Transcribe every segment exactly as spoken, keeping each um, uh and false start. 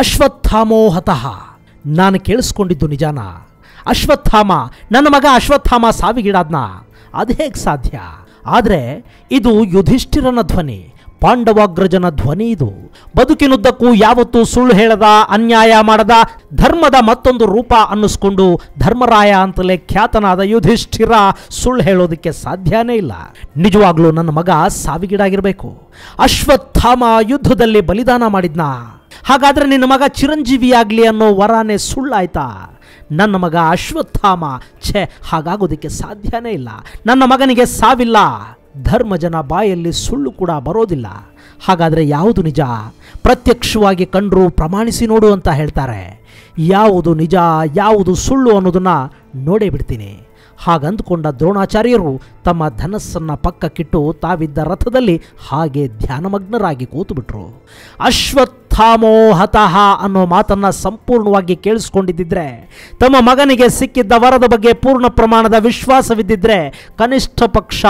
ಅಶ್ವತ್ಥಾಮೋ ಹತಃ, ನಾನು ಕೇಳಿಸ್ಕೊಂಡಿದ್ದು ನಿಜಾನ? ಅಶ್ವತ್ಥಾಮ, ನನ್ನ ಮಗ ಅಶ್ವತ್ಥಾಮ ಸಾವಿಗೀಡಾದ್ನ? ಅದು ಹೇಗೆ ಸಾಧ್ಯ? ಆದರೆ ಇದು ಯುಧಿಷ್ಠಿರನ ಧ್ವನಿ, ಪಾಂಡವಾಗ್ರಜನ ಧ್ವನಿ. ಇದು ಬದುಕಿನುದ್ದಕ್ಕೂ ಯಾವತ್ತೂ ಸುಳ್ಳು ಹೇಳದ, ಅನ್ಯಾಯ ಮಾಡದ, ಧರ್ಮದ ಮತ್ತೊಂದು ರೂಪ ಅನ್ನಿಸ್ಕೊಂಡು ಧರ್ಮರಾಯ ಅಂತಲೇ ಖ್ಯಾತನಾದ ಯುಧಿಷ್ಠಿರ ಸುಳ್ಳು ಹೇಳೋದಕ್ಕೆ ಸಾಧ್ಯನೇ ಇಲ್ಲ. ನಿಜವಾಗ್ಲೂ ನನ್ನ ಮಗ ಸಾವಿಗೀಡಾಗಿರಬೇಕು. ಅಶ್ವತ್ಥಾಮ ಯುದ್ಧದಲ್ಲಿ ಬಲಿದಾನ ಮಾಡಿದ್ನ, ಹಾಗಾದರೆ ನಿನ್ನ ಮಗ ಚಿರಂಜೀವಿಯಾಗಲಿ ಅನ್ನೋ ವರಾನೇ ಸುಳ್ಳಾಯ್ತಾ? ನನ್ನ ಮಗ ಅಶ್ವತ್ಥಾಮ, ಛೇ, ಹಾಗಾಗೋದಕ್ಕೆ ಸಾಧ್ಯನೇ ಇಲ್ಲ. ನನ್ನ ಮಗನಿಗೆ ಸಾವಿಲ್ಲ. ಧರ್ಮಜನ ಬಾಯಲ್ಲಿ ಸುಳ್ಳು ಕೂಡ ಬರೋದಿಲ್ಲ. ಹಾಗಾದರೆ ಯಾವುದು ನಿಜ? ಪ್ರತ್ಯಕ್ಷವಾಗಿ ಕಂಡ್ರು ಪ್ರಮಾಣಿಸಿ ನೋಡು ಅಂತ ಹೇಳ್ತಾರೆ. ಯಾವುದು ನಿಜ ಯಾವುದು ಸುಳ್ಳು ಅನ್ನೋದನ್ನು ನೋಡೇ ಬಿಡ್ತೀನಿ ಹಾಗಂದುಕೊಂಡ ದ್ರೋಣಾಚಾರ್ಯರು ತಮ್ಮ ಧನಸ್ಸನ್ನು ಪಕ್ಕಕ್ಕಿಟ್ಟು ತಾವಿದ್ದ ರಥದಲ್ಲಿ ಹಾಗೆ ಧ್ಯಾನಮಗ್ನರಾಗಿ ಕೂತುಬಿಟ್ರು. ಅಶ್ವತ್ಥಾಮೋ ಹತಃ ಅನ್ನೋ ಮಾತನ್ನು ಸಂಪೂರ್ಣವಾಗಿ ಕೇಳಿಸ್ಕೊಂಡಿದ್ದಿದ್ರೆ, ತಮ್ಮ ಮಗನಿಗೆ ಸಿಕ್ಕಿದ್ದ ವರದ ಬಗ್ಗೆ ಪೂರ್ಣ ಪ್ರಮಾಣದ ವಿಶ್ವಾಸವಿದ್ದಿದ್ರೆ, ಕನಿಷ್ಠ ಪಕ್ಷ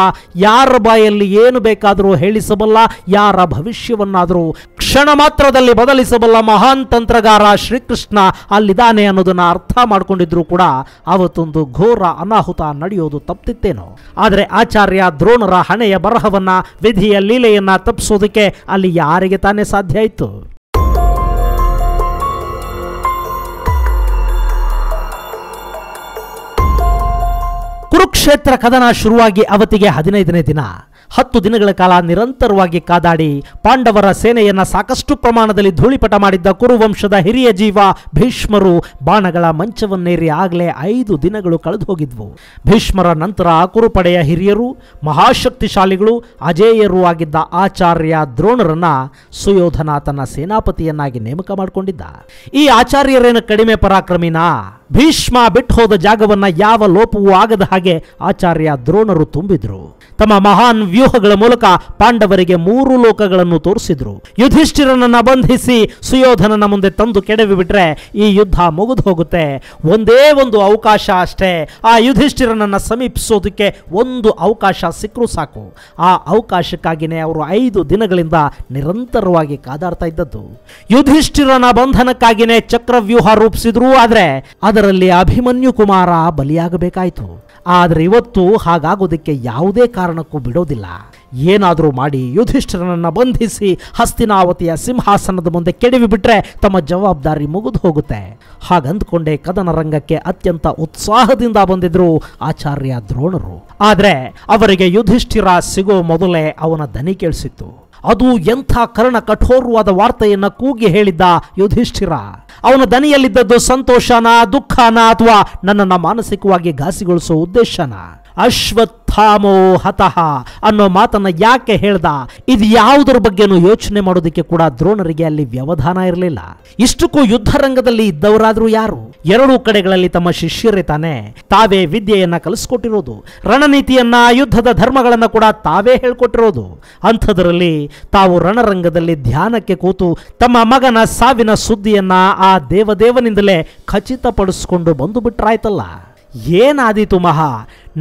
ಯಾರ ಬಾಯಲ್ಲಿ ಏನು ಬೇಕಾದರೂ ಹೇಳಿಸಬಲ್ಲ, ಯಾರ ಭವಿಷ್ಯವನ್ನಾದರೂ ಕ್ಷಣ ಮಾತ್ರದಲ್ಲಿ ಬದಲಿಸಬಲ್ಲ ಮಹಾನ್ ತಂತ್ರಗಾರ ಶ್ರೀಕೃಷ್ಣ ಅಲ್ಲಿದ್ದಾನೆ ಅನ್ನೋದನ್ನು ಅರ್ಥ ಮಾಡಿಕೊಂಡಿದ್ರು ಕೂಡ ಅವತ್ತೊಂದು ಘೋರ ಅನಾಹುತ ನಡೆಯೋದು ತಪ್ಪಿತ್ತೇನೋ. ಆದರೆ ಆಚಾರ್ಯ ದ್ರೋಣರ ಹಣೆಯ ಬರಹವನ್ನ, ವಿಧಿಯ ಲೀಲೆಯನ್ನ ತಪ್ಪಿಸೋದಕ್ಕೆ ಅಲ್ಲಿ ಯಾರಿಗೆ ತಾನೇ ಸಾಧ್ಯ ಇತ್ತು? ಕುರುಕ್ಷೇತ್ರ ಕದನ ಶುರುವಾಗಿ ಅವತ್ತಿಗೆ ಹದಿನೈದನೇ ದಿನ. ಹತ್ತು ದಿನಗಳ ಕಾಲ ನಿರಂತರವಾಗಿ ಕಾದಾಡಿ ಪಾಂಡವರ ಸೇನೆಯನ್ನು ಸಾಕಷ್ಟು ಪ್ರಮಾಣದಲ್ಲಿ ಧೂಳಿಪಟ ಮಾಡಿದ್ದ ಕುರುವಂಶದ ಹಿರಿಯ ಜೀವ ಭೀಷ್ಮರು ಬಾಣಗಳ ಮಂಚವನ್ನೇರಿ ಆಗಲೇ ಐದು ದಿನಗಳು ಕಳೆದು ಹೋಗಿದ್ವು. ಭೀಷ್ಮರ ನಂತರ ಕುರುಪಡೆಯ ಹಿರಿಯರು ಮಹಾಶಕ್ತಿಶಾಲಿಗಳು ಅಜೇಯರೂ ಆಗಿದ್ದ ಆಚಾರ್ಯ ದ್ರೋಣರನ್ನ ಸುಯೋಧನ ತನ್ನ ಸೇನಾಪತಿಯನ್ನಾಗಿ ನೇಮಕ ಮಾಡಿಕೊಂಡಿದ್ದ. ಈ ಆಚಾರ್ಯರೇನು ಕಡಿಮೆ ಪರಾಕ್ರಮಿನಾ? ಭೀಷ್ಮ ಬಿಟ್ಟು ಹೋದ ಜಾಗವನ್ನು ಯಾವ ಲೋಪವೂ ಆಗದ ಹಾಗೆ ಆಚಾರ್ಯ ದ್ರೋಣರು ತುಂಬಿದ್ರು. ತಮ್ಮ ಮಹಾನ್ ವ್ಯೂಹಗಳ ಮೂಲಕ ಪಾಂಡವರಿಗೆ ಮೂರು ಲೋಕಗಳನ್ನು ತೋರಿಸಿದ್ರು. ಯುಧಿಷ್ಠಿರನನ್ನ ಬಂಧಿಸಿ ಸುಯೋಧನನ ಮುಂದೆ ತಂದು ಕೆಡವಿ ಬಿಟ್ರೆ ಈ ಯುದ್ಧ ಮುಗಿದು ಹೋಗುತ್ತೆ. ಒಂದೇ ಒಂದು ಅವಕಾಶ ಅಷ್ಟೇ. ಆ ಯುಧಿಷ್ಠಿರನನ್ನ ಸಮೀಪಿಸೋದಕ್ಕೆ ಒಂದು ಅವಕಾಶ ಸಿಕ್ಕರೂ ಸಾಕು. ಆ ಅವಕಾಶಕ್ಕಾಗಿಯೇ ಅವರು ಐದು ದಿನಗಳಿಂದ ನಿರಂತರವಾಗಿ ಕಾದಾಡ್ತಾ ಇದ್ದದ್ದು. ಯುಧಿಷ್ಠಿರನ ಬಂಧನಕ್ಕಾಗಿಯೇ ಚಕ್ರವ್ಯೂಹ ರೂಪಿಸಿದ್ರು. ಆದರೆ ಅದರಲ್ಲಿ ಅಭಿಮನ್ಯು ಕುಮಾರ ಬಲಿಯಾಗಬೇಕಾಯಿತು. ಆದರೆ ಇವತ್ತು ಹಾಗಾಗೋದಕ್ಕೆ ಯಾವುದೇ ಕಾರಣಕ್ಕೂ ಬಿಡೋದಿಲ್ಲ. ಏನಾದರೂ ಮಾಡಿ ಯುಧಿಷ್ಠಿರನನ್ನು ಬಂಧಿಸಿ ಹಸ್ತಿನಾವತಿಯ ಸಿಂಹಾಸನದ ಮುಂದೆ ಕೆಡವಿಬಿಟ್ರೆ ತಮ್ಮ ಜವಾಬ್ದಾರಿ ಮುಗಿದು ಹೋಗುತ್ತೆ. ಹಾಗಂದ್ಕೊಂಡೇ ಕದನ ರಂಗಕ್ಕೆ ಅತ್ಯಂತ ಉತ್ಸಾಹದಿಂದ ಬಂದಿದ್ರು ಆಚಾರ್ಯ ದ್ರೋಣರು. ಆದರೆ ಅವರಿಗೆ ಯುಧಿಷ್ಠಿರ ಸಿಗೋ ಮೊದಲೇ ಅವನ ದನಿ ಕೇಳಿಸಿತ್ತು. ಅದು ಎಂಥ ಕರ್ಣ ಕಠೋರವಾದ ವಾರ್ತೆಯನ್ನು ಕೂಗಿ ಹೇಳಿದ್ದ ಯುಧಿಷ್ಠಿರ. ಅವನ ದನಿಯಲ್ಲಿದ್ದದ್ದು ಸಂತೋಷನ, ದುಃಖನ, ಅಥವಾ ನನ್ನನ್ನು ಮಾನಸಿಕವಾಗಿ ಘಾಸಿಗೊಳಿಸೋ ಉದ್ದೇಶನ? ಅಶ್ವತ್ಥಾಮೋ ಹತಃ ಅನ್ನೋ ಮಾತನ್ನು ಯಾಕೆ ಹೇಳ್ದ? ಇದು ಯಾವುದರ ಬಗ್ಗೆನೂ ಯೋಚನೆ ಮಾಡೋದಕ್ಕೆ ಕೂಡ ದ್ರೋಣರಿಗೆ ಅಲ್ಲಿ ವ್ಯವಧಾನ ಇರಲಿಲ್ಲ. ಇಷ್ಟಕ್ಕೂ ಯುದ್ಧರಂಗದಲ್ಲಿ ಇದ್ದವರಾದರೂ ಯಾರು? ಎರಡೂ ಕಡೆಗಳಲ್ಲಿ ತಮ್ಮ ಶಿಷ್ಯರೇ ತಾನೇ. ತಾವೇ ವಿದ್ಯೆಯನ್ನು ಕಲಿಸ್ಕೊಟ್ಟಿರೋದು, ರಣನೀತಿಯನ್ನ, ಯುದ್ಧದ ಧರ್ಮಗಳನ್ನು ಕೂಡ ತಾವೇ ಹೇಳ್ಕೊಟ್ಟಿರೋದು. ಅಂಥದ್ರಲ್ಲಿ ತಾವು ರಣರಂಗದಲ್ಲಿ ಧ್ಯಾನಕ್ಕೆ ಕೂತು ತಮ್ಮ ಮಗನ ಸಾವಿನ ಸುದ್ದಿಯನ್ನ ಆ ದೇವದೇವನಿಂದಲೇ ಖಚಿತಪಡಿಸಿಕೊಂಡು ಬಂದು ಬಿಟ್ರಾಯ್ತಲ್ಲ. ಏನಾದೀತು ಮಹಾ?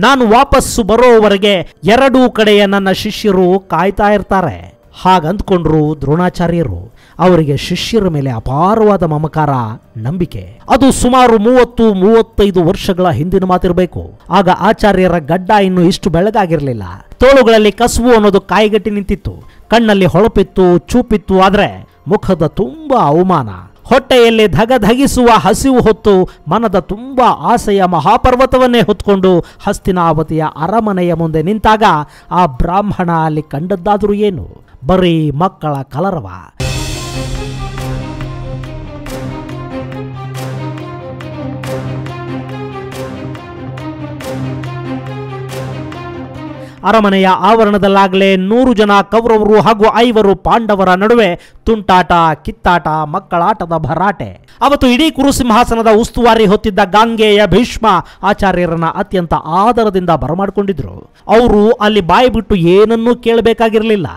ನಾನು ವಾಪಸ್ಸು ಬರೋವರೆಗೆ ಎರಡೂ ಕಡೆಯ ನನ್ನ ಶಿಷ್ಯರು ಕಾಯ್ತಾ ಇರ್ತಾರೆ ಹಾಗಂದ್ಕೊಂಡ್ರು ದ್ರೋಣಾಚಾರ್ಯರು. ಅವರಿಗೆ ಶಿಷ್ಯರ ಮೇಲೆ ಅಪಾರವಾದ ಮಮಕಾರ, ನಂಬಿಕೆ. ಅದು ಸುಮಾರು ಮೂವತ್ತು ಮೂವತ್ತೈದು ವರ್ಷಗಳ ಹಿಂದಿನ ಮಾತಿರಬೇಕು. ಆಗ ಆಚಾರ್ಯರ ಗಡ್ಡ ಇನ್ನೂ ಇಷ್ಟು ಬೆಳಗಾಗಿರಲಿಲ್ಲ. ತೋಳುಗಳಲ್ಲಿ ಕಸವು ಅನ್ನೋದು ಕಾಯಿಗಟ್ಟಿ ನಿಂತಿತ್ತು. ಕಣ್ಣಲ್ಲಿ ಹೊಳಪಿತ್ತು, ಚೂಪಿತ್ತು. ಆದರೆ ಮುಖದ ತುಂಬ ಅವಮಾನ, ಹೊಟ್ಟೆಯಲ್ಲಿ ಧಗಧಗಿಸುವ ಹಸಿವು ಹೊತ್ತು, ಮನದ ತುಂಬ ಆಸೆಯ ಮಹಾಪರ್ವತವನ್ನೇ ಹೊತ್ಕೊಂಡು ಹಸ್ತಿನಾವತಿಯ ಅರಮನೆಯ ಮುಂದೆ ನಿಂತಾಗ ಆ ಬ್ರಾಹ್ಮಣ ಅಲ್ಲಿ ಕಂಡದ್ದಾದರೂ ಏನು? ಬರೀ ಮಕ್ಕಳ ಕಲರವ. ಅರಮನೆಯ ಆವರಣದಲ್ಲಾಗಲೇ ನೂರು ಜನ ಕೌರವರು ಹಾಗೂ ಐವರು ಪಾಂಡವರ ನಡುವೆ ತುಂಟಾಟ, ಕಿತ್ತಾಟ, ಮಕ್ಕಳಾಟದ ಭರಾಟೆ. ಅವತ್ತು ಇಡೀ ಕುರುಸಿಂಹಾಸನದ ಉಸ್ತುವಾರಿ ಹೊತ್ತಿದ್ದ ಗಾಂಗೆಯ ಭೀಷ್ಮ ಆಚಾರ್ಯರನ್ನ ಅತ್ಯಂತ ಆದರದಿಂದ ಬರಮಾಡಿಕೊಂಡಿದ್ರು. ಅವರು ಅಲ್ಲಿ ಬಾಯಿ ಬಿಟ್ಟು ಏನನ್ನೂ ಕೇಳಬೇಕಾಗಿರಲಿಲ್ಲ.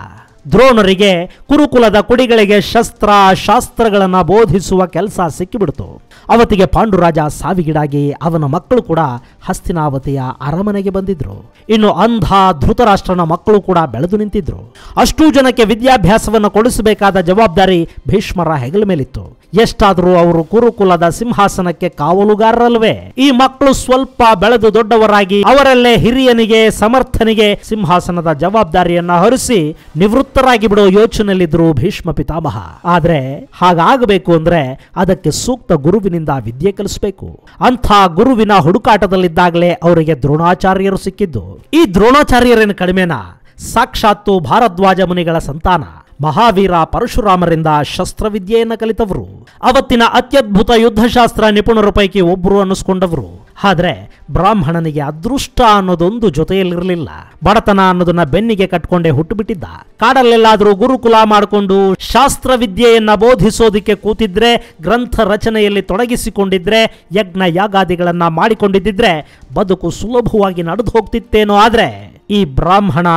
ದ್ರೋಣರಿಗೆ ಕುರುಕುಲದ ಕುಡಿಗಳಿಗೆ ಶಸ್ತ್ರ ಶಾಸ್ತ್ರಗಳನ್ನು ಬೋಧಿಸುವ ಕೆಲಸ ಸಿಕ್ಕಿಬಿಡ್ತು. ಅವತ್ತಿಗೆ ಪಾಂಡುರಾಜ ಸಾವಿಗೀಡಾಗಿ ಅವನ ಮಕ್ಕಳು ಕೂಡ ಹಸ್ತಿನಾವತಿಯ ಅರಮನೆಗೆ ಬಂದಿದ್ರು. ಇನ್ನು ಅಂಧ ಧೃತರಾಷ್ಟ್ರನ ಮಕ್ಕಳು ಕೂಡ ಬೆಳೆದು ನಿಂತಿದ್ರು. ಅಷ್ಟೂ ಜನಕ್ಕೆ ವಿದ್ಯಾಭ್ಯಾಸವನ್ನು ಕೊಡಿಸಬೇಕಾದ ಜವಾಬ್ದಾರಿ ಭೀಷ್ಮರ ಹೆಗಲ ಮೇಲಿತ್ತು. ಎಷ್ಟಾದರೂ ಅವರು ಕುರುಕುಲದ ಸಿಂಹಾಸನಕ್ಕೆ ಕಾವಲುಗಾರರಲ್ವೇ? ಈ ಮಕ್ಕಳು ಸ್ವಲ್ಪ ಬೆಳೆದು ದೊಡ್ಡವರಾಗಿ ಅವರಲ್ಲೇ ಹಿರಿಯನಿಗೆ ಸಮರ್ಥನಿಗೆ ಸಿಂಹಾಸನದ ಜವಾಬ್ದಾರಿಯನ್ನ ಹರಿಸಿ ನಿವೃತ್ತರಾಗಿ ಬಿಡೋ ಯೋಚನೆಯಲ್ಲಿದ್ದರು ಭೀಷ್ಮ ಪಿತಾಮಹ. ಆದ್ರೆ ಹಾಗಾಗಬೇಕು ಅಂದ್ರೆ ಅದಕ್ಕೆ ಸೂಕ್ತ ಗುರುವಿನಿಂದ ವಿದ್ಯೆ ಕಲಿಸಬೇಕು. ಅಂಥ ಗುರುವಿನ ಹುಡುಕಾಟದಲ್ಲಿದ್ದಾಗಲೇ ಅವರಿಗೆ ದ್ರೋಣಾಚಾರ್ಯರು ಸಿಕ್ಕಿದ್ದು. ಈ ದ್ರೋಣಾಚಾರ್ಯರೇನು ಕಡಿಮೆನಾ? ಸಾಕ್ಷಾತ್ತು ಭಾರದ್ವಾಜ ಮುನಿಗಳ ಸಂತಾನ ಮಹಾವೀರ ಪರಶುರಾಮರಿಂದ ಶಸ್ತ್ರವಿದ್ಯೆಯನ್ನು ಕಲಿತವರು, ಅವತ್ತಿನ ಅತ್ಯದ್ಭುತ ಯುದ್ಧಶಾಸ್ತ್ರ ನಿಪುಣರ ಪೈಕಿ ಒಬ್ಬರು ಅನ್ನಿಸ್ಕೊಂಡವರು. ಆದರೆ ಬ್ರಾಹ್ಮಣನಿಗೆ ಅದೃಷ್ಟ ಅನ್ನೋದೊಂದು ಜೊತೆಯಲ್ಲಿರಲಿಲ್ಲ. ಬಡತನ ಅನ್ನೋದನ್ನ ಬೆನ್ನಿಗೆ ಕಟ್ಕೊಂಡೇ ಹುಟ್ಟುಬಿಟ್ಟಿದ್ದ. ಕಾಡಲ್ಲೆಲ್ಲಾದರೂ ಗುರುಕುಲ ಮಾಡಿಕೊಂಡು ಶಾಸ್ತ್ರವಿದ್ಯೆಯನ್ನು ಬೋಧಿಸೋದಿಕ್ಕೆ ಕೂತಿದ್ರೆ, ಗ್ರಂಥ ರಚನೆಯಲ್ಲಿ ತೊಡಗಿಸಿಕೊಂಡಿದ್ರೆ, ಯಜ್ಞ ಯಾಗಾದಿಗಳನ್ನು ಮಾಡಿಕೊಂಡಿದ್ದಿದ್ರೆ ಬದುಕು ಸುಲಭವಾಗಿ ನಡೆದು ಹೋಗ್ತಿತ್ತೇನೋ. ಆದರೆ ಈ ಬ್ರಾಹ್ಮಣ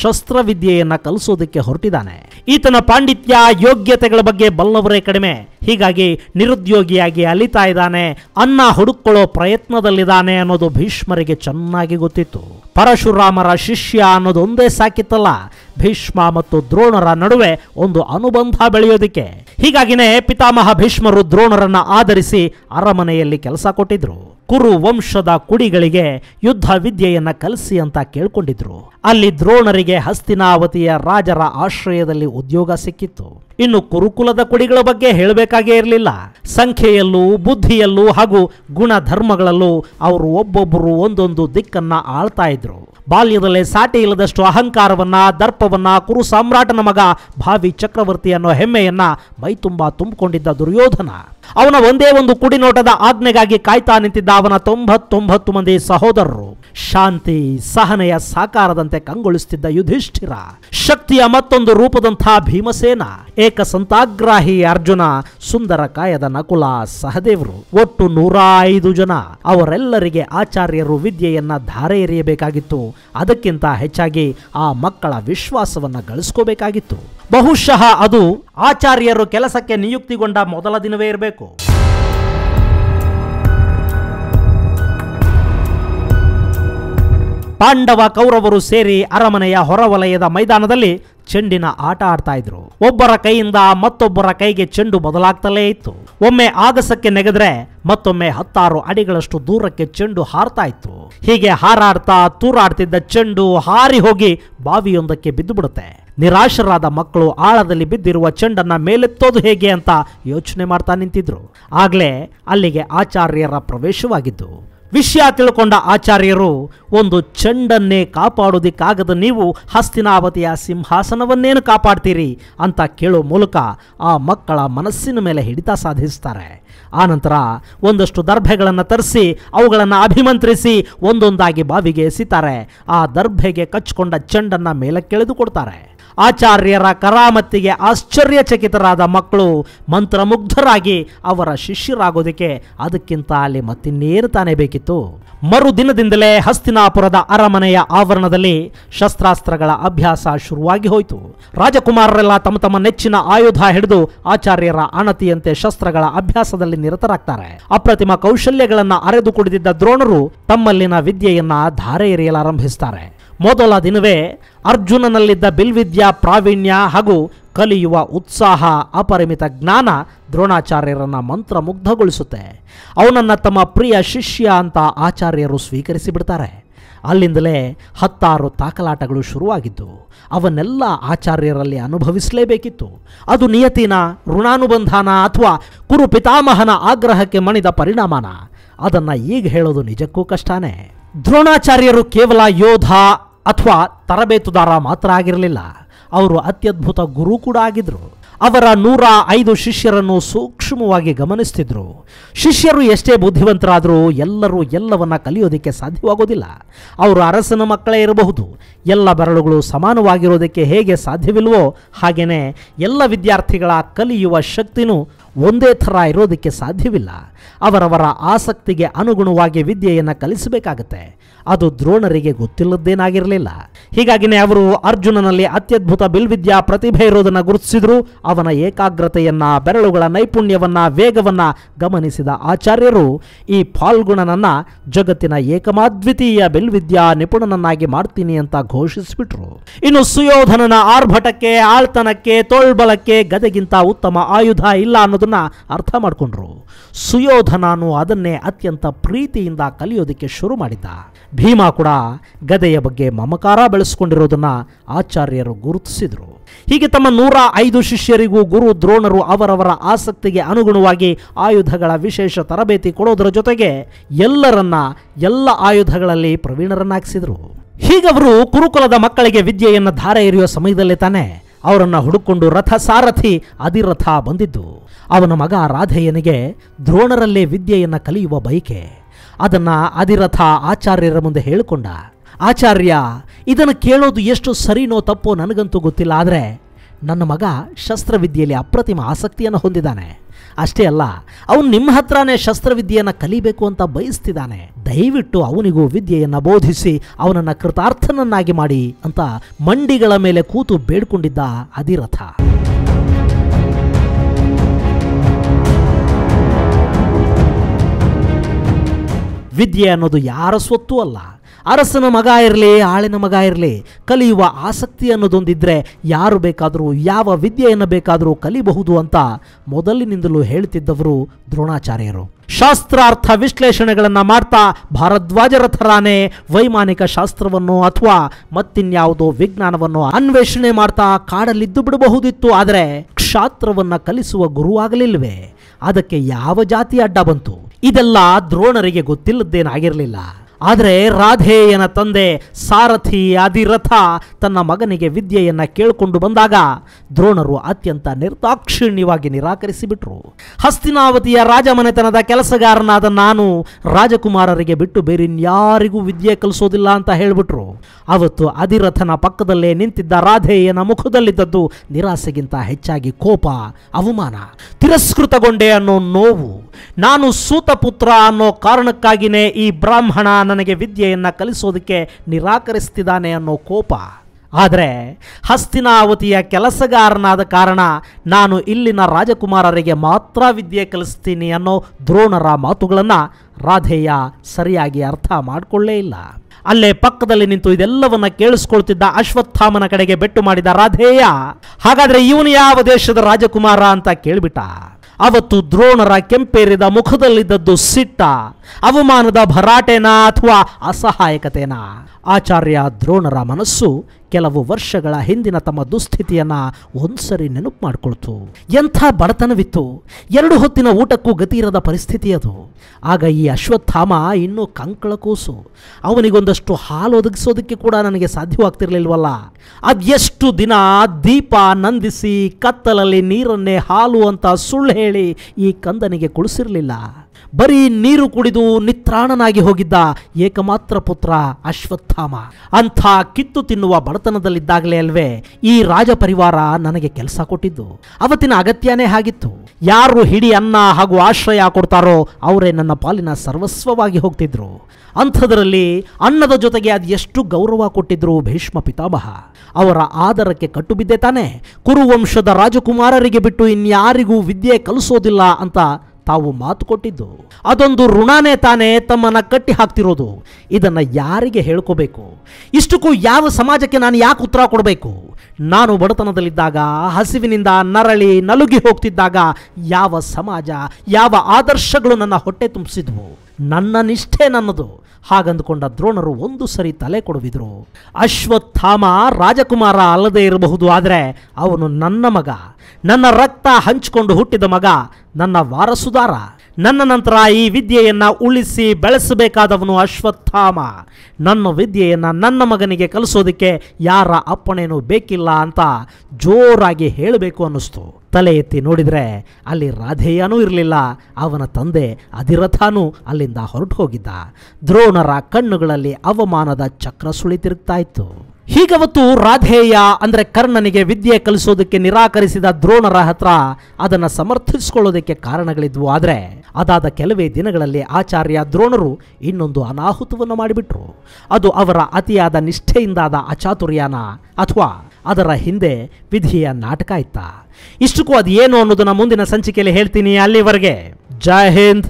ಶಸ್ತ್ರವಿದ್ಯೆಯನ್ನು ಕಲಿಸೋದಕ್ಕೆ ಹೊರಟಿದ್ದಾನೆ. ಈತನ ಪಾಂಡಿತ್ಯ ಯೋಗ್ಯತೆಗಳ ಬಗ್ಗೆ ಬಲ್ಲವರೇ ಕಡಿಮೆ. ಹೀಗಾಗಿ ನಿರುದ್ಯೋಗಿಯಾಗಿ ಅಲಿತಾ ಇದ್ದಾನೆ, ಅನ್ನ ಹುಡುಕೊಳ್ಳೋ ಪ್ರಯತ್ನದಲ್ಲಿದ್ದಾನೆ ಅನ್ನೋದು ಭೀಷ್ಮರಿಗೆ ಚೆನ್ನಾಗಿ ಗೊತ್ತಿತ್ತು. ಪರಶುರಾಮರ ಶಿಷ್ಯ ಅನ್ನೋದೊಂದೇ ಸಾಕಿತ್ತಲ್ಲ ಭೀಷ್ಮ ಮತ್ತು ದ್ರೋಣರ ನಡುವೆ ಒಂದು ಅನುಬಂಧ ಬೆಳೆಯೋದಕ್ಕೆ. ಹೀಗಾಗಿನೇ ಪಿತಾಮಹ ಭೀಷ್ಮರು ದ್ರೋಣರನ್ನ ಆಧರಿಸಿ ಅರಮನೆಯಲ್ಲಿ ಕೆಲಸ ಕೊಟ್ಟಿದ್ರು. ಕುರು ವಂಶದ ಕುಡಿಗಳಿಗೆ ಯುದ್ಧ ವಿದ್ಯೆಯನ್ನ ಕಲಿಸಿ ಅಂತ ಕೇಳ್ಕೊಂಡಿದ್ರು. ಅಲ್ಲಿ ದ್ರೋಣರಿಗೆ ಹಸ್ತಿನಾವತಿಯ ರಾಜರ ಆಶ್ರಯದಲ್ಲಿ ಉದ್ಯೋಗ ಸಿಕ್ಕಿತ್ತು. ಇನ್ನು ಕುರುಕುಲದ ಕುಡಿಗಳ ಬಗ್ಗೆ ಹೇಳಬೇಕಾಗೇ ಇರಲಿಲ್ಲ. ಸಂಖ್ಯೆಯಲ್ಲೂ ಬುದ್ಧಿಯಲ್ಲೂ ಹಾಗೂ ಗುಣಧರ್ಮಗಳಲ್ಲೂ ಅವರು ಒಬ್ಬೊಬ್ಬರು ಒಂದೊಂದು ದಿಕ್ಕನ್ನ ಆಳ್ತಾ ಇದ್ರು. ಬಾಲ್ಯದಲ್ಲೇ ಸಾಟಿ ಇಲ್ಲದಷ್ಟು ಅಹಂಕಾರವನ್ನ, ದರ್ಪವನ್ನ ಕುರು ಸಾಮ್ರಾಟನ ಮಗ ಭಾವಿ ಚಕ್ರವರ್ತಿ ಅನ್ನೋ ಹೆಮ್ಮೆಯನ್ನ ಮೈತುಂಬ ತುಂಬಿಕೊಂಡಿದ್ದ ದುರ್ಯೋಧನ, ಅವನ ಒಂದೇ ಒಂದು ಕುಡಿನೋಟದ ಆಜ್ಞೆಗಾಗಿ ಕಾಯ್ತಾ ನಿಂತಿದ್ದ ಅವನ ತೊಂಬತ್ತೊಂಬತ್ತು ಮಂದಿ ಸಹೋದರರು, ಶಾಂತಿ ಸಹನೆಯ ಸಾಕಾರದಂತೆ ಕಂಗೊಳಿಸುತ್ತಿದ್ದ ಯುಧಿಷ್ಠಿರ, ಶಕ್ತಿಯ ಮತ್ತೊಂದು ರೂಪದಂತಹ ಭೀಮಸೇನ, ಏಕಸಂತಾಗ್ರಾಹಿ ಅರ್ಜುನ, ಸುಂದರ ಕಾಯದ ನಕುಲ, ಸಹದೇವರು, ಒಟ್ಟು ನೂರ ಐದು ಜನ. ಅವರೆಲ್ಲರಿಗೆ ಆಚಾರ್ಯರು ವಿದ್ಯೆಯನ್ನ ಧಾರೆ ಎರೆಯಬೇಕಾಗಿತ್ತು. ಅದಕ್ಕಿಂತ ಹೆಚ್ಚಾಗಿ ಆ ಮಕ್ಕಳ ವಿಶ್ವಾಸವನ್ನ ಗಳಿಸ್ಕೋಬೇಕಾಗಿತ್ತು. ಬಹುಶಃ ಅದು ಆಚಾರ್ಯರು ಕೆಲಸಕ್ಕೆ ನಿಯುಕ್ತಿಗೊಂಡ ಮೊದಲ ದಿನವೇ ಇರಬೇಕು. ಪಾಂಡವ ಕೌರವರು ಸೇರಿ ಅರಮನೆಯ ಹೊರವಲಯದ ಮೈದಾನದಲ್ಲಿ ಚೆಂಡಿನ ಆಟ ಆಡ್ತಾ ಇದ್ರು. ಒಬ್ಬರ ಕೈಯಿಂದ ಮತ್ತೊಬ್ಬರ ಕೈಗೆ ಚೆಂಡು ಬದಲಾಗ್ತಲೇ ಇತ್ತು. ಒಮ್ಮೆ ಆಗಸಕ್ಕೆ ನೆಗೆದ್ರೆ ಮತ್ತೊಮ್ಮೆ ಹತ್ತಾರು ಅಡಿಗಳಷ್ಟು ದೂರಕ್ಕೆ ಚೆಂಡು ಹಾರ್ತಾ ಇತ್ತು. ಹೀಗೆ ಹಾರಾಡ್ತಾ ತೂರಾಡ್ತಿದ್ದ ಚೆಂಡು ಹಾರಿ ಹೋಗಿ ಬಾವಿಯೊಂದಕ್ಕೆ ಬಿದ್ದು ಬಿಡುತ್ತೆ. ನಿರಾಶರಾದ ಮಕ್ಕಳು ಆಳದಲ್ಲಿ ಬಿದ್ದಿರುವ ಚೆಂಡನ್ನ ಮೇಲೆತ್ತೋದು ಹೇಗೆ ಅಂತ ಯೋಚನೆ ಮಾಡ್ತಾ ನಿಂತಿದ್ರು. ಆಗ್ಲೇ ಅಲ್ಲಿಗೆ ಆಚಾರ್ಯರ ಪ್ರವೇಶವಾಗಿದ್ದು. ವಿಷಯ ತಿಳ್ಕೊಂಡ ಆಚಾರ್ಯರು, ಒಂದು ಚೆಂಡನ್ನೇ ಕಾಪಾಡೋದಿಕ್ಕಾಗದ ನೀವು ಹಸ್ತಿನಾವತಿಯ ಸಿಂಹಾಸನವನ್ನೇನು ಕಾಪಾಡ್ತೀರಿ ಅಂತ ಕೇಳೋ ಮೂಲಕ ಆ ಮಕ್ಕಳ ಮನಸ್ಸಿನ ಮೇಲೆ ಹಿಡಿತ ಸಾಧಿಸ್ತಾರೆ. ಆನಂತರ ಒಂದಷ್ಟು ದರ್ಭೆಗಳನ್ನು ತರಿಸಿ ಅವುಗಳನ್ನು ಅಭಿಮಂತ್ರಿಸಿ ಒಂದೊಂದಾಗಿ ಬಾವಿಗೆ ಎಸಿತಾರೆ. ಆ ದರ್ಭೆಗೆ ಕಚ್ಚಿಕೊಂಡ ಚೆಂಡನ್ನು ಮೇಲಕ್ಕೆಳೆದುಕೊಡ್ತಾರೆ. ಆಚಾರ್ಯರ ಕರಾಮತ್ತಿಗೆ ಆಶ್ಚರ್ಯಚಕಿತರಾದ ಮಕ್ಕಳು ಮಂತ್ರಮುಗ್ಧರಾಗಿ ಅವರ ಶಿಷ್ಯರಾಗೋದಕ್ಕೆ ಅದಕ್ಕಿಂತ ಅಲ್ಲಿ ಮತ್ತಿನ್ನೇನು ತಾನೇ ಬೇಕಿತ್ತು. ಮರುದಿನದಿಂದಲೇ ಹಸ್ತಿನಾಪುರದ ಅರಮನೆಯ ಆವರಣದಲ್ಲಿ ಶಸ್ತ್ರಾಸ್ತ್ರಗಳ ಅಭ್ಯಾಸ ಶುರುವಾಗಿ ಹೋಯಿತು. ರಾಜಕುಮಾರರೆಲ್ಲ ತಮ್ಮ ತಮ್ಮ ನೆಚ್ಚಿನ ಆಯುಧ ಹಿಡಿದು ಆಚಾರ್ಯರ ಅಣತಿಯಂತೆ ಶಸ್ತ್ರಗಳ ಅಭ್ಯಾಸದಲ್ಲಿ ನಿರತರಾಗ್ತಾರೆ. ಅಪ್ರತಿಮ ಕೌಶಲ್ಯಗಳನ್ನು ಅರೆದು ಕುಡಿದಿದ್ದ ದ್ರೋಣರು ತಮ್ಮಲ್ಲಿನ ವಿದ್ಯೆಯನ್ನ ಧಾರೆ ಎರೆಯಲಾರಂಭಿಸ್ತಾರೆ. ಮೊದಲ ದಿನವೇ ಅರ್ಜುನನಲ್ಲಿದ್ದ ಬಿಲ್ವಿದ್ಯಾ ಪ್ರಾವೀಣ್ಯ ಹಾಗೂ ಕಲಿಯುವ ಉತ್ಸಾಹ, ಅಪರಿಮಿತ ಜ್ಞಾನ ದ್ರೋಣಾಚಾರ್ಯರನ್ನು ಮಂತ್ರಮುಗ್ಧಗೊಳಿಸುತ್ತೆ. ಅವನನ್ನು ತಮ್ಮ ಪ್ರಿಯ ಶಿಷ್ಯ ಅಂತ ಆಚಾರ್ಯರು ಸ್ವೀಕರಿಸಿಬಿಡ್ತಾರೆ. ಅಲ್ಲಿಂದಲೇ ಹತ್ತಾರು ತಾಕಲಾಟಗಳು ಶುರುವಾಗಿದ್ದು ಅವನ್ನೆಲ್ಲ ಆಚಾರ್ಯರಲ್ಲಿ ಅನುಭವಿಸಲೇಬೇಕಿತ್ತು. ಅದು ನಿಯತಿನ, ಋಣಾನುಬಂಧನ ಅಥವಾ ಕುರುಪಿತಾಮಹನ ಆಗ್ರಹಕ್ಕೆ ಮಣಿದ ಪರಿಣಾಮನ? ಅದನ್ನು ಈಗ ಹೇಳೋದು ನಿಜಕ್ಕೂ ಕಷ್ಟನೇ. ದ್ರೋಣಾಚಾರ್ಯರು ಕೇವಲ ಯೋಧ ಅಥವಾ ತರಬೇತುದಾರ ಮಾತ್ರ ಆಗಿರಲಿಲ್ಲ, ಅವರು ಅತ್ಯದ್ಭುತ ಗುರು ಕೂಡ ಆಗಿದ್ದರು. ಅವರ ನೂರ ಐದು ಶಿಷ್ಯರನ್ನು ಸೂಕ್ಷ್ಮವಾಗಿ ಗಮನಿಸ್ತಿದ್ರು. ಶಿಷ್ಯರು ಎಷ್ಟೇ ಬುದ್ಧಿವಂತರಾದರೂ ಎಲ್ಲರೂ ಎಲ್ಲವನ್ನ ಕಲಿಯೋದಕ್ಕೆ ಸಾಧ್ಯವಾಗೋದಿಲ್ಲ. ಅವರು ಅರಸನ ಮಕ್ಕಳೇ ಇರಬಹುದು. ಎಲ್ಲ ಬೆರಳುಗಳು ಸಮಾನವಾಗಿರೋದಕ್ಕೆ ಹೇಗೆ ಸಾಧ್ಯವಿಲ್ವೋ ಹಾಗೆಯೇ ಎಲ್ಲ ವಿದ್ಯಾರ್ಥಿಗಳ ಕಲಿಯುವ ಶಕ್ತಿನೂ ಒಂದೇ ಥರ ಇರೋದಕ್ಕೆ ಸಾಧ್ಯವಿಲ್ಲ. ಅವರವರ ಆಸಕ್ತಿಗೆ ಅನುಗುಣವಾಗಿ ವಿದ್ಯೆಯನ್ನು ಕಲಿಸಬೇಕಾಗತ್ತೆ. ಅದು ದ್ರೋಣರಿಗೆ ಗೊತ್ತಿಲ್ಲದ್ದೇನಾಗಿರಲಿಲ್ಲ. ಹೀಗಾಗಿನೇ ಅವರು ಅರ್ಜುನನಲ್ಲಿ ಅತ್ಯದ್ಭುತ ಬಿಲ್ವಿದ್ಯಾ ಪ್ರತಿಭೆ ಇರೋದನ್ನು ಗುರುತಿಸಿದ್ರು. ಅವನ ಏಕಾಗ್ರತೆಯನ್ನು, ಬೆರಳುಗಳ ನೈಪುಣ್ಯವನ್ನು, ವೇಗವನ್ನು ಗಮನಿಸಿದ ಆಚಾರ್ಯರು ಈ ಫಾಲ್ಗುಣನನ್ನು ಜಗತ್ತಿನ ಏಕಮಾದ್ವಿತೀಯ ಬಿಲ್ವಿದ್ಯಾ ನಿಪುಣನನ್ನಾಗಿ ಮಾಡ್ತೀನಿ ಅಂತ ಘೋಷಿಸಿಬಿಟ್ರು. ಇನ್ನು ಸುಯೋಧನನ ಆರ್ಭಟಕ್ಕೆ, ಆಳ್ತನಕ್ಕೆ, ತೋಳ್ಬಲಕ್ಕೆ ಗದೆಗಿಂತ ಉತ್ತಮ ಆಯುಧ ಇಲ್ಲ ಅನ್ನೋದು ಅನ್ನೋದನ್ನ ಅರ್ಥ ಮಾಡಿಕೊಂಡ್ರು. ಸುಯೋಧನನು ಅದನ್ನೇ ಅತ್ಯಂತ ಪ್ರೀತಿಯಿಂದ ಕಲಿಯೋದಕ್ಕೆ ಶುರು ಮಾಡಿದ್ದ. ಭೀಮ ಕೂಡ ಗದೆಯ ಬಗ್ಗೆ ಮಮಕಾರ ಬೆಳೆಸಿಕೊಂಡಿರೋದನ್ನ ಆಚಾರ್ಯರು ಗುರುತಿಸಿದರು. ಹೀಗೆ ತಮ್ಮ ನೂರ ಐದು ಶಿಷ್ಯರಿಗೂ ಗುರು ದ್ರೋಣರು ಅವರವರ ಆಸಕ್ತಿಗೆ ಅನುಗುಣವಾಗಿ ಆಯುಧಗಳ ವಿಶೇಷ ತರಬೇತಿ ಕೊಡೋದರ ಜೊತೆಗೆ ಎಲ್ಲರನ್ನ ಎಲ್ಲ ಆಯುಧಗಳಲ್ಲಿ ಪ್ರವೀಣರನ್ನಾಗಿಸಿದರು. ಹೀಗವರು ಕುರುಕುಲದ ಮಕ್ಕಳಿಗೆ ವಿದ್ಯೆಯನ್ನು ಧಾರೆ ಎರೆಯುವ ಸಮಯದಲ್ಲೇ ತಾನೆ ಅವರನ್ನು ಹುಡುಕೊಂಡು ರಥ ಸಾರಥಿ ಅಧಿರಥ ಬಂದಿದ್ದು. ಅವನ ಮಗ ರಾಧೆಯನಿಗೆ ದ್ರೋಣರಲ್ಲೇ ವಿದ್ಯೆಯನ್ನು ಕಲಿಯುವ ಬಯಕೆ. ಅದನ್ನು ಅಧಿರಥ ಆಚಾರ್ಯರ ಮುಂದೆ ಹೇಳಿಕೊಂಡ. ಆಚಾರ್ಯ, ಇದನ್ನು ಕೇಳೋದು ಎಷ್ಟು ಸರಿನೋ ತಪ್ಪೋ ನನಗಂತೂ ಗೊತ್ತಿಲ್ಲ, ಆದರೆ ನನ್ನ ಮಗ ಶಸ್ತ್ರವಿದ್ಯೆಯಲ್ಲಿ ಅಪ್ರತಿಮ ಆಸಕ್ತಿಯನ್ನು ಹೊಂದಿದ್ದಾನೆ. ಅಷ್ಟೇ ಅಲ್ಲ, ಅವನು ನಿಮ್ಮ ಹತ್ರನೇ ಶಸ್ತ್ರವಿದ್ಯೆಯನ್ನು ಕಲಿಬೇಕು ಅಂತ ಬಯಸ್ತಿದ್ದಾನೆ. ದಯವಿಟ್ಟು ಅವನಿಗೂ ವಿದ್ಯೆಯನ್ನು ಬೋಧಿಸಿ ಅವನನ್ನು ಕೃತಾರ್ಥನನ್ನಾಗಿ ಮಾಡಿ ಅಂತ ಮಂಡಿಗಳ ಮೇಲೆ ಕೂತು ಬೇಡ್ಕೊಂಡಿದ್ದ ಅಧಿರಥ. ವಿದ್ಯೆ ಅನ್ನೋದು ಯಾರ ಸ್ವತ್ತೂ ಅಲ್ಲ. ಅರಸನ ಮಗ ಇರಲಿ, ಆಳಿನ ಮಗ ಇರಲಿ, ಕಲಿಯುವ ಆಸಕ್ತಿ ಅನ್ನೋದೊಂದಿದ್ದರೆ ಯಾರು ಬೇಕಾದರೂ ಯಾವ ವಿದ್ಯೆಯನ್ನು ಬೇಕಾದರೂ ಕಲಿಬಹುದು ಅಂತ ಮೊದಲಿನಿಂದಲೂ ಹೇಳ್ತಿದ್ದವರು ದ್ರೋಣಾಚಾರ್ಯರು. ಶಾಸ್ತ್ರಾರ್ಥ ವಿಶ್ಲೇಷಣೆಗಳನ್ನು ಮಾಡ್ತಾ ಭಾರದ್ವಾಜರಥರಾನೇ ವೈಮಾನಿಕ ಶಾಸ್ತ್ರವನ್ನು ಅಥವಾ ಮತ್ತಿನ್ಯಾವುದೋ ವಿಜ್ಞಾನವನ್ನು ಅನ್ವೇಷಣೆ ಮಾಡ್ತಾ ಕಾಡಲಿದ್ದು ಬಿಡಬಹುದಿತ್ತು, ಆದರೆ ಕ್ಷಾತ್ರವನ್ನು ಕಲಿಸುವ ಗುರುವಾಗಲಿಲ್ವೇ? ಅದಕ್ಕೆ ಯಾವ ಜಾತಿ ಅಡ್ಡ ಬಂತು? ಇದೆಲ್ಲ ದ್ರೋಣರಿಗೆ ಗೊತ್ತಿಲ್ಲದ್ದೇನಾಗಿರಲಿಲ್ಲ. ಆದರೆ ರಾಧೇಯನ ತಂದೆ ಸಾರಥಿ ಅಧಿರಥ ತನ್ನ ಮಗನಿಗೆ ವಿದ್ಯೆಯನ್ನು ಕೇಳಿಕೊಂಡು ಬಂದಾಗ ದ್ರೋಣರು ಅತ್ಯಂತ ನಿರ್ದಾಕ್ಷಿಣ್ಯವಾಗಿ ನಿರಾಕರಿಸಿಬಿಟ್ರು. ಹಸ್ತಿನಾವತಿಯ ರಾಜಮನೆತನದ ಕೆಲಸಗಾರನಾದ ನಾನು ರಾಜಕುಮಾರರಿಗೆ ಬಿಟ್ಟು ಬೇರಿನ್ಯಾರಿಗೂ ವಿದ್ಯೆ ಕಲಿಸೋದಿಲ್ಲ ಅಂತ ಹೇಳಿಬಿಟ್ರು. ಅವತ್ತು ಅಧಿರಥನ ಪಕ್ಕದಲ್ಲೇ ನಿಂತಿದ್ದ ರಾಧೇಯನ ಮುಖದಲ್ಲಿದ್ದದ್ದು ನಿರಾಸೆಗಿಂತ ಹೆಚ್ಚಾಗಿ ಕೋಪ, ಅವಮಾನ, ತಿರಸ್ಕೃತಗೊಂಡೆ ಅನ್ನೋ ನೋವು. ನಾನು ಸೂತಪುತ್ರ ಅನ್ನೋ ಕಾರಣಕ್ಕಾಗಿಯೇ ಈ ಬ್ರಾಹ್ಮಣ ನನಗೆ ವಿದ್ಯೆಯನ್ನು ಕಲಿಸೋದಕ್ಕೆ ನಿರಾಕರಿಸ್ತಿದ್ದಾನೆ ಅನ್ನೋ ಕೋಪ. ಆದರೆ ಹಸ್ತಿನಾವತಿಯ ಕೆಲಸಗಾರನಾದ ಕಾರಣ ನಾನು ಇಲ್ಲಿನ ರಾಜಕುಮಾರರಿಗೆ ಮಾತ್ರ ವಿದ್ಯೆ ಕಲಿಸ್ತೀನಿ ಅನ್ನೋ ದ್ರೋಣರ ಮಾತುಗಳನ್ನು ರಾಧೇಯ ಸರಿಯಾಗಿ ಅರ್ಥ ಮಾಡಿಕೊಳ್ಳೇ ಇಲ್ಲ. ಅಲ್ಲೇ ಪಕ್ಕದಲ್ಲಿ ನಿಂತು ಇದೆಲ್ಲವನ್ನ ಕೇಳಿಸ್ಕೊಳ್ತಿದ್ದ ಅಶ್ವತ್ಥಾಮನ ಕಡೆಗೆ ಬೆಟ್ಟು ಮಾಡಿದ ರಾಧೇಯ, ಹಾಗಾದರೆ ಇವನು ಯಾವ ದೇಶದ ರಾಜಕುಮಾರ ಅಂತ ಕೇಳಿಬಿಟ್ಟ. ಅವತ್ತು ದ್ರೋಣರ ಕೆಂಪೇರಿದ ಮುಖದಲ್ಲಿದ್ದದ್ದು ಸಿಟ್ಟ, ಅವಮಾನದ ಭರಾಟೆನಾ ಅಥವಾ ಅಸಹಾಯಕತೆನಾ? ಆಚಾರ್ಯ ದ್ರೋಣರ ಮನಸ್ಸು ಕೆಲವು ವರ್ಷಗಳ ಹಿಂದಿನ ತಮ್ಮ ದುಸ್ಥಿತಿಯನ್ನು ಒಂದ್ಸರಿ ನೆನಪು ಮಾಡಿಕೊಳ್ತು. ಎಂಥ ಬಡತನವಿತ್ತು, ಎರಡು ಹೊತ್ತಿನ ಊಟಕ್ಕೂ ಗತಿ ಇರದ ಪರಿಸ್ಥಿತಿ ಅದು. ಆಗ ಈ ಅಶ್ವತ್ಥಾಮ ಇನ್ನೂ ಕಂಕಳ ಕೂಸು, ಅವನಿಗೊಂದಷ್ಟು ಹಾಲು ಒದಗಿಸೋದಕ್ಕೆ ಕೂಡ ನನಗೆ ಸಾಧ್ಯವಾಗ್ತಿರ್ಲಿಲ್ವಲ್ಲ. ಅದೆಷ್ಟು ದಿನ ದೀಪ ನಂದಿಸಿ ಕತ್ತಲಲ್ಲಿ ನೀರನ್ನೇ ಹಾಲು ಅಂತ ಸುಳ್ಳು ಹೇಳಿ ಈ ಕಂದನಿಗೆ ಕುಳಿಸಿರಲಿಲ್ಲ. ಬರೀ ನೀರು ಕುಡಿದು ನಿತ್ರಾಣನಾಗಿ ಹೋಗಿದ್ದ ಏಕಮಾತ್ರ ಪುತ್ರ ಅಶ್ವತ್ಥಾಮ ಅಂಥ ಕಿತ್ತು ತಿನ್ನುವ ಬಡತನದಲ್ಲಿದ್ದಾಗಲೇ ಅಲ್ವೇ ಈ ರಾಜಪರಿವಾರ ನನಗೆ ಕೆಲಸ ಕೊಟ್ಟಿದ್ದು. ಅವತ್ತಿನ ಅಗತ್ಯನೇ ಹಾಗಿತ್ತು. ಯಾರು ಹಿಡಿ ಅನ್ನ ಹಾಗೂ ಆಶ್ರಯ ಕೊಡ್ತಾರೋ ಅವರೇ ನನ್ನ ಪಾಲಿನ ಸರ್ವಸ್ವವಾಗಿ ಹೋಗ್ತಿದ್ರು. ಅಂಥದರಲ್ಲಿ ಅನ್ನದ ಜೊತೆಗೆ ಅದು ಎಷ್ಟು ಗೌರವ ಕೊಟ್ಟಿದ್ರು ಭೀಷ್ಮ ಪಿತಾಮಹ. ಅವರ ಆದರಕ್ಕೆ ಕಟ್ಟು ಬಿದ್ದೆ ತಾನೆ ಕುರುವಂಶದ ರಾಜಕುಮಾರರಿಗೆ ಬಿಟ್ಟು ಇನ್ಯಾರಿಗೂ ವಿದ್ಯೆ ಕಲಿಸೋದಿಲ್ಲ ಅಂತ ತಾವು ಮಾತು ಕೊಟ್ಟಿದ್ದು. ಅದೊಂದು ಋಣಾನೇ ತಾನೇ ತಮ್ಮನ್ನು ಕಟ್ಟಿ ಹಾಕ್ತಿರೋದು. ಇದನ್ನು ಯಾರಿಗೆ ಹೇಳ್ಕೋಬೇಕು? ಇಷ್ಟಕ್ಕೂ ಯಾವ ಸಮಾಜಕ್ಕೆ ನಾನು ಯಾಕೆ ಉತ್ತರ ಕೊಡಬೇಕು? ನಾನು ಬಡತನದಲ್ಲಿದ್ದಾಗ, ಹಸಿವಿನಿಂದ ನರಳಿ ನಲುಗಿ ಹೋಗ್ತಿದ್ದಾಗ ಯಾವ ಸಮಾಜ, ಯಾವ ಆದರ್ಶಗಳು ನನ್ನ ಹೊಟ್ಟೆ ತುಂಬಿಸಿದ್ವು? ನನ್ನ ನಿಷ್ಠೆ ನನ್ನದು. ಹಾಗಂದುಕೊಂಡ ದ್ರೋಣರು ಒಂದು ಸರಿ ತಲೆ ಕೊಡವಿದ್ರು. ಅಶ್ವತ್ಥಾಮ ರಾಜಕುಮಾರ ಅಲ್ಲದೇ ಇರಬಹುದು, ಆದರೆ ಅವನು ನನ್ನ ಮಗ, ನನ್ನ ರಕ್ತ ಹಂಚಿಕೊಂಡು ಹುಟ್ಟಿದ ಮಗ, ನನ್ನ ವಾರಸುದಾರ. ನನ್ನ ನಂತರ ಈ ವಿದ್ಯೆಯನ್ನು ಉಳಿಸಿ ಬೆಳೆಸಬೇಕಾದವನು ಅಶ್ವತ್ಥಾಮ. ನನ್ನ ವಿದ್ಯೆಯನ್ನು ನನ್ನ ಮಗನಿಗೆ ಕಲಿಸೋದಕ್ಕೆ ಯಾರ ಅಪ್ಪಣೆನೂ ಬೇಕಿಲ್ಲ ಅಂತ ಜೋರಾಗಿ ಹೇಳಬೇಕು ಅನ್ನಿಸ್ತು. ತಲೆ ಎತ್ತಿ ನೋಡಿದರೆ ಅಲ್ಲಿ ರಾಧೇಯನೂ ಇರಲಿಲ್ಲ, ಅವನ ತಂದೆ ಅಧಿರಥನೂ ಅಲ್ಲಿಂದ ಹೊರಟು ಹೋಗಿದ್ದ. ದ್ರೋಣರ ಕಣ್ಣುಗಳಲ್ಲಿ ಅವಮಾನದ ಚಕ್ರ ಸುಳಿತಿರುತ್ತಾ ಇತ್ತು. ಹೀಗವತ್ತು ರಾಧೇಯ ಅಂದರೆ ಕರ್ಣನಿಗೆ ವಿದ್ಯೆ ಕಲಿಸೋದಕ್ಕೆ ನಿರಾಕರಿಸಿದ ದ್ರೋಣರ ಹತ್ರ ಅದನ್ನು ಸಮರ್ಥಿಸಿಕೊಳ್ಳೋದಕ್ಕೆ ಕಾರಣಗಳಿದ್ವು. ಆದರೆ ಅದಾದ ಕೆಲವೇ ದಿನಗಳಲ್ಲಿ ಆಚಾರ್ಯ ದ್ರೋಣರು ಇನ್ನೊಂದು ಅನಾಹುತವನ್ನು ಮಾಡಿಬಿಟ್ರು. ಅದು ಅವರ ಅತಿಯಾದ ನಿಷ್ಠೆಯಿಂದಾದ ಅಚಾತುರ್ಯಾನ ಅಥವಾ ಅದರ ಹಿಂದೆ ವಿಧಿಯ ನಾಟಕ ಇತ್ತ. ಇಷ್ಟಕ್ಕೂ ಅದು ಏನು ಅನ್ನೋದನ್ನು ಮುಂದಿನ ಸಂಚಿಕೆಯಲ್ಲಿ ಹೇಳ್ತೀನಿ. ಅಲ್ಲಿವರೆಗೆ ಜೈ ಹಿಂದ್,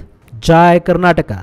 ಜೈ ಕರ್ನಾಟಕ.